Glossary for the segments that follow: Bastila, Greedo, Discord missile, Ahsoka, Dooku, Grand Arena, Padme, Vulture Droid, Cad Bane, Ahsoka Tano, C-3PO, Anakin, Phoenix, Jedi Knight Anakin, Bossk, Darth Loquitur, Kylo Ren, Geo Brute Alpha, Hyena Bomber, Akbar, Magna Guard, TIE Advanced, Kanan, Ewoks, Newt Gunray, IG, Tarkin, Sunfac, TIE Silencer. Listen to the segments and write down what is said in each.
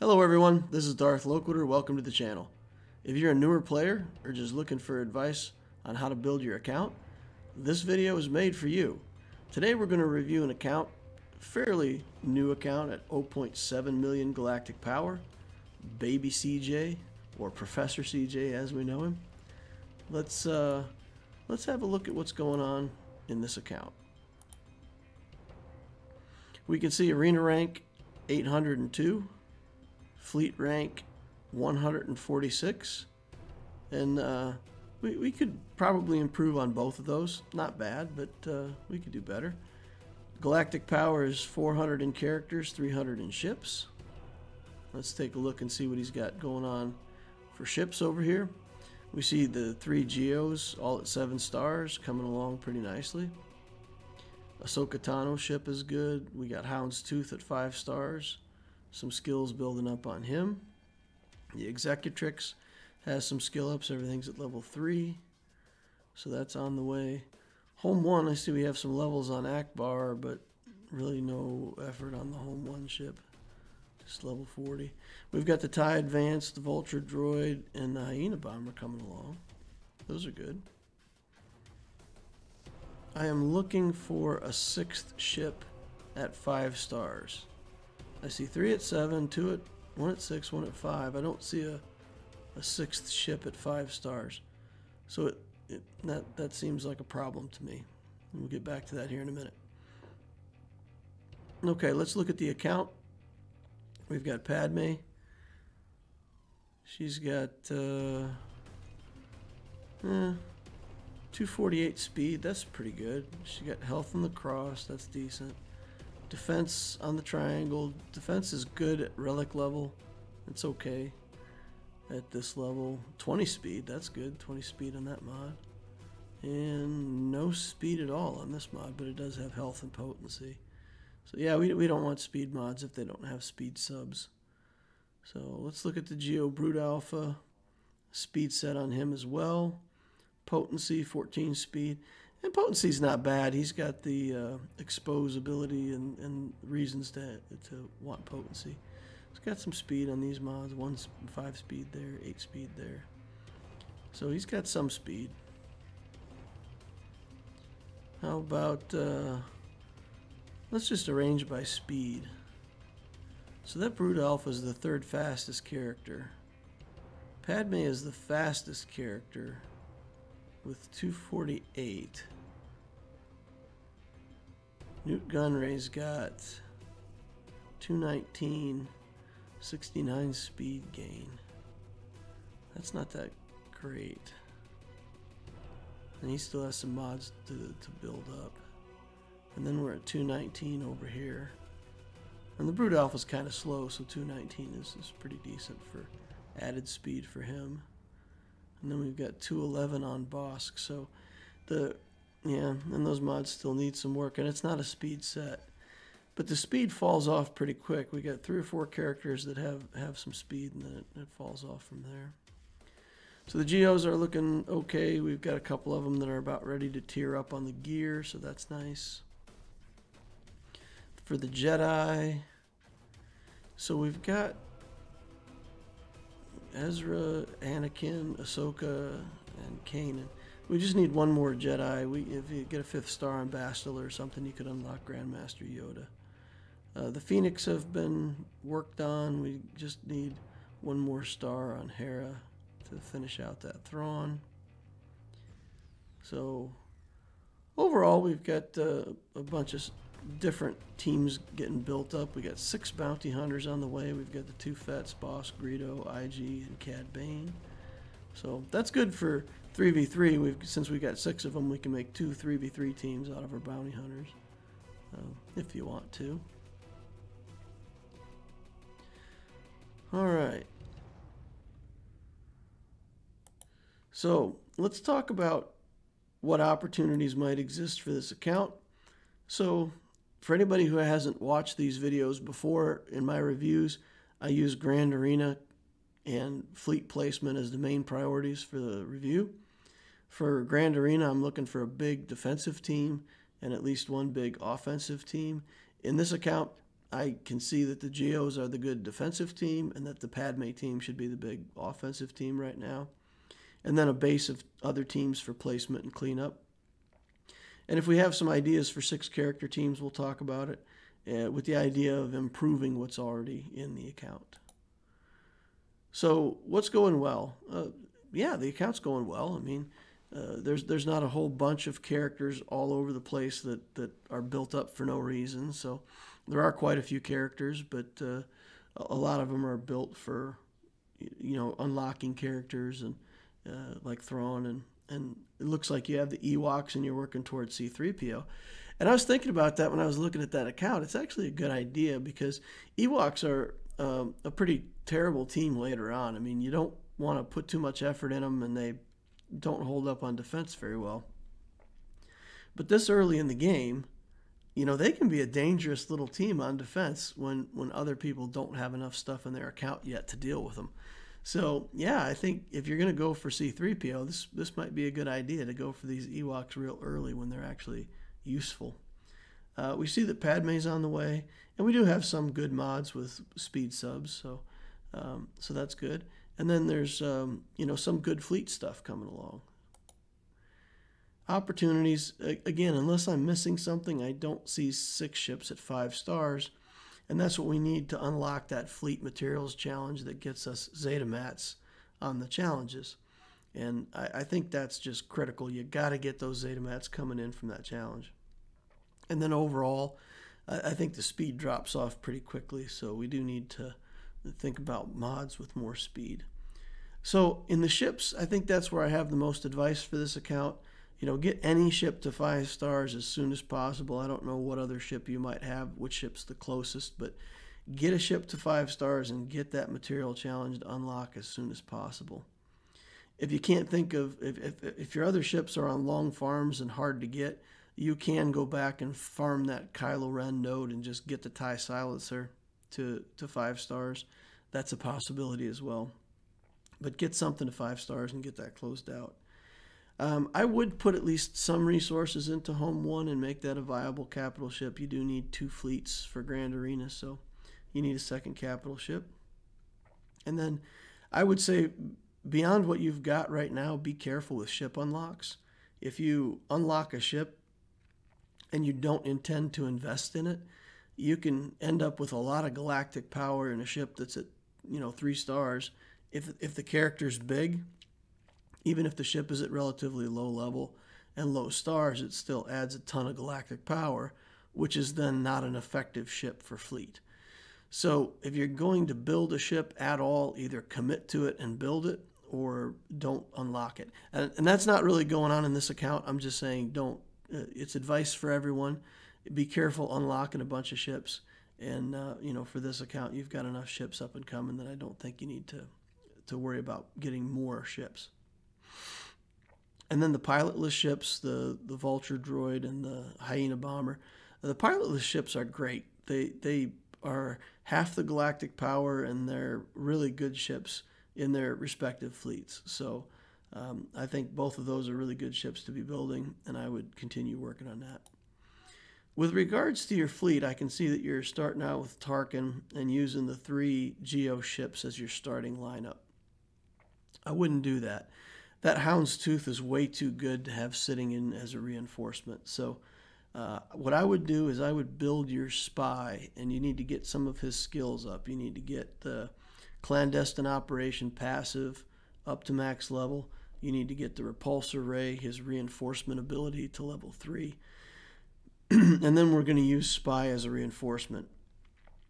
Hello everyone, this is Darth Loquitur, welcome to the channel. If you're a newer player or just looking for advice on how to build your account, this video is made for you. Today we're going to review an account, fairly new account at 0.7 million galactic power, Baby CJ, or Professor CJ as we know him. Let's have a look at what's going on in this account. We can see arena rank 802. Fleet rank 146, and we could probably improve on both of those. Not bad, but we could do better. Galactic power is 400 in characters, 300 in ships. Let's take a look and see what he's got going on for ships over here. We see the three Geos, all at 7 stars, coming along pretty nicely. Ahsoka Tano ship is good. We got Houndstooth at 5 stars. Some skills building up on him. The Executrix has some skill ups. Everything's at level 3. So that's on the way. Home One, I see we have some levels on Akbar, but really no effort on the Home One ship. Just level 40. We've got the TIE Advanced, the Vulture Droid, and the Hyena Bomber coming along. Those are good. I am looking for a 6th ship at 5 stars. I see 3 at 7, 2 at 1 at 6, 1 at 5. I don't see a 6th ship at 5 stars, so that seems like a problem to me. And we'll get back to that here in a minute. Okay, let's look at the account. We've got Padme. She's got 248 speed. That's pretty good. She got health on the cross. That's decent. Defense on the triangle. Defense is good at relic level. It's okay at this level. 20 speed, that's good. 20 speed on that mod. And no speed at all on this mod, but it does have health and potency. So yeah, we don't want speed mods if they don't have speed subs. So let's look at the Geo Brute Alpha. Speed set on him as well. Potency, 14 speed. And potency's not bad. He's got the expose ability and reasons to want potency. He's got some speed on these mods. 5 speed there, 8 speed there. So he's got some speed. How about, let's just arrange by speed. So that Brute Alpha is the 3rd fastest character. Padme is the fastest character with 248. Newt Gunray's got 219, 69 speed gain. That's not that great. And he still has some mods to build up. And then we're at 219 over here. And the Brute Alpha's kind of slow, so 219 is pretty decent for added speed for him. And then we've got 211 on Bossk, so and those mods still need some work, and it's not a speed set. But the speed falls off pretty quick. We got 3 or 4 characters that have some speed, and then it falls off from there. So the Geos are looking okay. We've got a couple of them that are about ready to tier up on the gear, so that's nice. For the Jedi, so we've got Ezra, Anakin, Ahsoka, and Kanan. We just need one more Jedi. If you get a 5th star on Bastila or something, you could unlock Grandmaster Yoda. The Phoenix have been worked on. We just need 1 more star on Hera to finish out that Thrawn. So overall, we've got a bunch of different teams getting built up. We got 6 bounty hunters on the way. We've got the 2 Fets, Bossk, Greedo, IG, and Cad Bane. So that's good for 3v3. Since we got 6 of them, we can make 2 3v3 teams out of our bounty hunters if you want to. All right. So let's talk about what opportunities might exist for this account. So for anybody who hasn't watched these videos before, in my reviews, I use Grand Arena and fleet placement as the main priorities for the review. For Grand Arena, I'm looking for a big defensive team and at least 1 big offensive team. In this account, I can see that the Geos are the good defensive team and that the Padme team should be the big offensive team right now. And then a base of other teams for placement and cleanup. And if we have some ideas for 6 character teams, we'll talk about it with the idea of improving what's already in the account. So what's going well? Yeah, the account's going well. I mean, there's not a whole bunch of characters all over the place that are built up for no reason. So there are quite a few characters, but a lot of them are built for, you know, unlocking characters and like Thrawn, and it looks like you have the Ewoks and you're working towards C-3PO. And I was thinking about that when I was looking at that account. It's actually a good idea because Ewoks are a pretty terrible team later on. I mean, you don't want to put too much effort in them, and they don't hold up on defense very well. But this early in the game, you know, they can be a dangerous little team on defense when other people don't have enough stuff in their account yet to deal with them. So, yeah, I think if you're going to go for C-3PO, this might be a good idea to go for these Ewoks real early when they're actually useful. We see that Padme's on the way, and we do have some good mods with speed subs, so so that's good. And then there's you know, some good fleet stuff coming along. Opportunities, again, unless I'm missing something, I don't see 6 ships at 5 stars. And that's what we need to unlock that fleet materials challenge that gets us Zeta mats on the challenges. And I think that's just critical. You got to get those Zeta mats coming in from that challenge. And then overall, I think the speed drops off pretty quickly. So we do need to think about mods with more speed. So in the ships, I think that's where I have the most advice for this account. You know, get any ship to 5 stars as soon as possible. I don't know what other ship you might have, which ship's the closest, but get a ship to 5 stars and get that material challenge to unlock as soon as possible. If you can't think of, if your other ships are on long farms and hard to get, you can go back and farm that Kylo Ren node and just get the TIE Silencer to 5 stars. That's a possibility as well. But get something to 5 stars and get that closed out. I would put at least some resources into Home One and make that a viable capital ship. You do need 2 fleets for Grand Arena, so you need a 2nd capital ship. And then I would say beyond what you've got right now, be careful with ship unlocks. If you unlock a ship and you don't intend to invest in it, you can end up with a lot of galactic power in a ship that's at, you know, 3 stars. If the character's big, even if the ship is at relatively low level and low stars, it still adds a ton of galactic power, which is then not an effective ship for fleet. So if you're going to build a ship at all, either commit to it and build it or don't unlock it. And that's not really going on in this account. I'm just saying don't. It's advice for everyone. Be careful unlocking a bunch of ships. And, you know, for this account, you've got enough ships up and coming that I don't think you need to worry about getting more ships. And then the pilotless ships, the Vulture Droid and the Hyena Bomber. The pilotless ships are great. They are half the galactic power, and they're really good ships in their respective fleets. So I think both of those are really good ships to be building, and I would continue working on that. With regards to your fleet, I can see that you're starting out with Tarkin and using the 3 Geo ships as your starting lineup. I wouldn't do that. That Houndstooth is way too good to have sitting in as a reinforcement. So what I would do is I would build your spy, and you need to get some of his skills up. You need to get the clandestine operation passive up to max level. You need to get the repulsor ray, his reinforcement ability, to level 3. And then we're going to use spy as a reinforcement.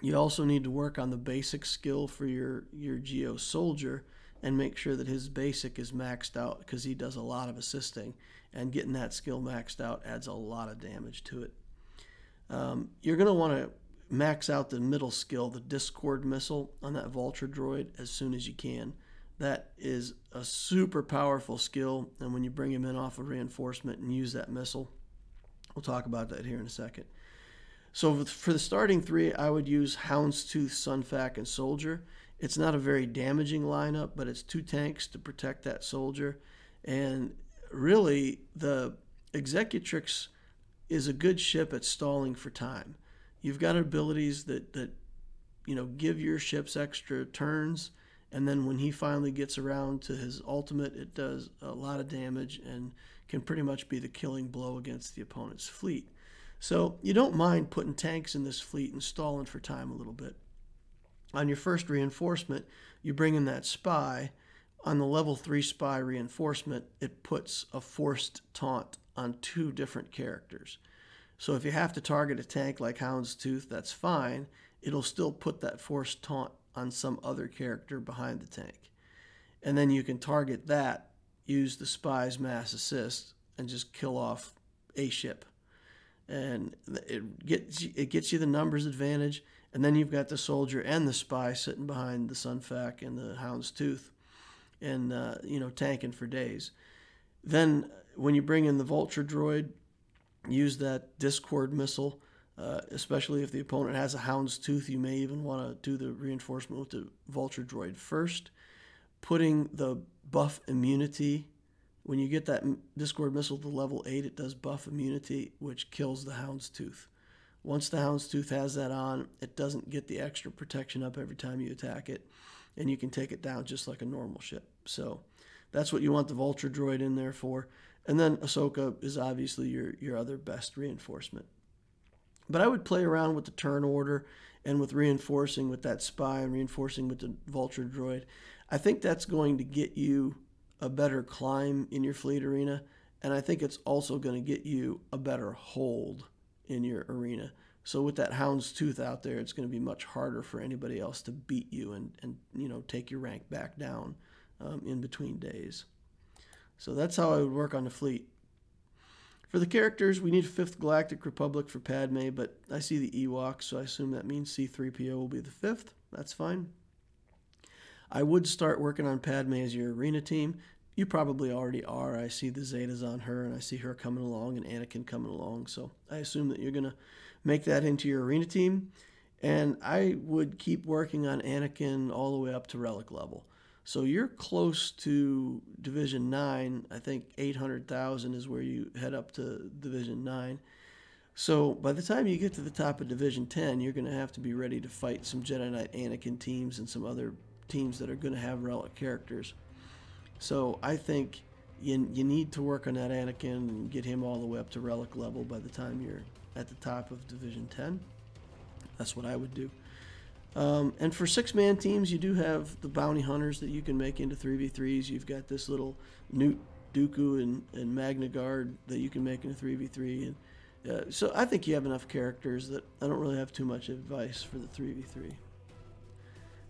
You also need to work on the basic skill for your Geo soldier, and make sure that his basic is maxed out because he does a lot of assisting, and getting that skill maxed out adds a lot of damage to it. You're going to want to max out the middle skill, the Discord missile on that Vulture Droid, as soon as you can. That is a super powerful skill, and when you bring him in off of reinforcement and use that missile, we'll talk about that here in a second. So for the starting 3, I would use Houndstooth, Sunfac, and Soldier. It's not a very damaging lineup, but it's 2 tanks to protect that soldier. And really, the Executrix is a good ship at stalling for time. You've got abilities that you know, give your ships extra turns, and then when he finally gets around to his ultimate, it does a lot of damage and can pretty much be the killing blow against the opponent's fleet. So you don't mind putting tanks in this fleet and stalling for time a little bit. On your first reinforcement, you bring in that spy. On the level 3 spy reinforcement, it puts a forced taunt on 2 different characters. So if you have to target a tank like Houndstooth, that's fine. It'll still put that forced taunt on some other character behind the tank. And then you can target that, use the spy's mass assist, and just kill off a ship. And it gets you the numbers advantage, and then you've got the soldier and the spy sitting behind the Sunfac and the Houndstooth and, you know, tanking for days. Then when you bring in the Vulture Droid, use that Discord missile, especially if the opponent has a Houndstooth. You may even want to do the reinforcement with the Vulture Droid first. Putting the buff immunity, when you get that Discord missile to level 8, it does buff immunity, which kills the Houndstooth. Once the Houndstooth has that on, it doesn't get the extra protection up every time you attack it, and you can take it down just like a normal ship. So that's what you want the Vulture Droid in there for. And then Ahsoka is obviously your other best reinforcement. But I would play around with the turn order and with reinforcing with that spy and reinforcing with the Vulture Droid. I think that's going to get you a better climb in your fleet arena, and I think it's also going to get you a better hold in your arena. So with that Houndstooth out there, it's going to be much harder for anybody else to beat you and you know, take your rank back down in between days. So that's how I would work on the fleet. For the characters, we need 5th Galactic Republic for Padme, but I see the Ewoks, so I assume that means C-3PO will be the 5th. That's fine. I would start working on Padme as your arena team. You probably already are. I see the Zetas on her, and I see her coming along and Anakin coming along, so I assume that you're going to make that into your arena team. And I would keep working on Anakin all the way up to relic level. So you're close to Division 9. I think 800,000 is where you head up to Division 9. So by the time you get to the top of Division 10, you're going to have to be ready to fight some Jedi Knight Anakin teams and some other teams that are going to have relic characters. So I think you need to work on that Anakin and get him all the way up to relic level by the time you're at the top of Division 10. That's what I would do. And for 6-man teams, you do have the bounty hunters that you can make into 3v3s. You've got this little Newt, Dooku, and Magna Guard that you can make into 3v3. And, so I think you have enough characters that I don't really have too much advice for the 3v3.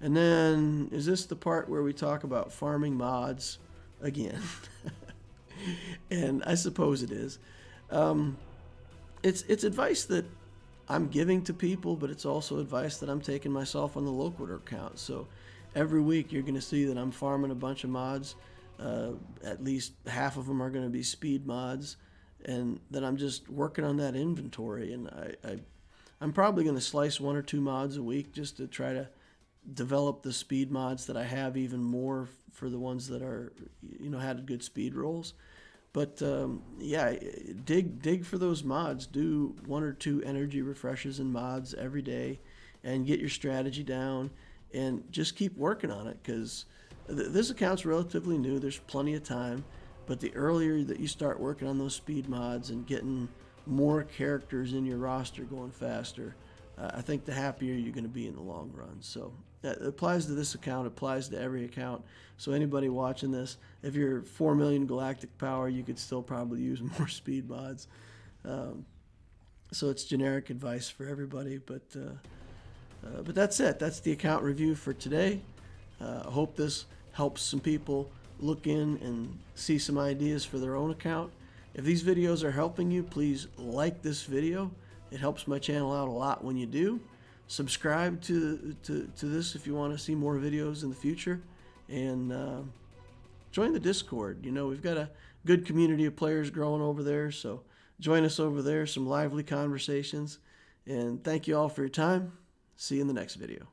And then, is this the part where we talk about farming mods again? And I suppose it is. It's advice that I'm giving to people, but it's also advice that I'm taking myself on the Loquitur account. So every week you're going to see that I'm farming a bunch of mods. At least half of them are going to be speed mods, and then I'm just working on that inventory. And I'm probably going to slice 1 or 2 mods a week just to try to develop the speed mods that I have even more for the ones that are, you know, had good speed rolls. But yeah, dig for those mods. Do 1 or 2 energy refreshes and mods every day, and get your strategy down, and just keep working on it, because this account's relatively new. There's plenty of time, but the earlier that you start working on those speed mods and getting more characters in your roster going faster, I think the happier you're going to be in the long run. So that applies to this account, applies to every account. So anybody watching this, if you're 4 million galactic power, you could still probably use more speed mods. So it's generic advice for everybody, but that's it. That's the account review for today. I hope this helps some people look in and see some ideas for their own account. If these videos are helping you, please like this video. It helps my channel out a lot when you do. Subscribe to this if you want to see more videos in the future. And join the Discord. You know, we've got a good community of players growing over there. So join us over there. Some lively conversations. And thank you all for your time. See you in the next video.